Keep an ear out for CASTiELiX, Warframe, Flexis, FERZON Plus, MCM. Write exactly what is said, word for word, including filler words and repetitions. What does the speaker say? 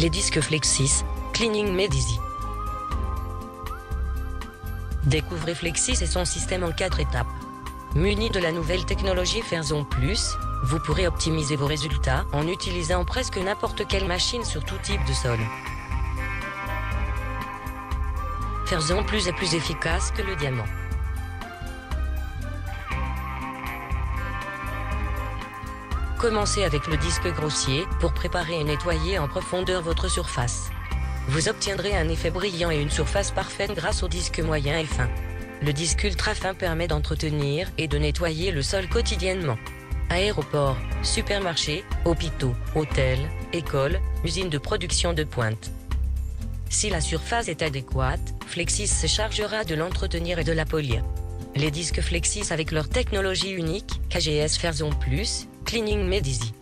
les disques Flexis, Cleaning Made Easy. Découvrez Flexis et son système en quatre étapes. Muni de la nouvelle technologie FERZON Plus, vous pourrez optimiser vos résultats en utilisant presque n'importe quelle machine sur tout type de sol. FERZON Plus est plus efficace que le diamant. Commencez avec le disque grossier pour préparer et nettoyer en profondeur votre surface. Vous obtiendrez un effet brillant et une surface parfaite grâce au disque moyen et fin. Le disque ultra fin permet d'entretenir et de nettoyer le sol quotidiennement. Aéroports, supermarchés, hôpitaux, hôtels, écoles, usines de production de pointe. Si la surface est adéquate, Flexis se chargera de l'entretenir et de la polir. Les disques Flexis avec leur technologie unique, K G S FERZON Plus, Cleaning Made Easy.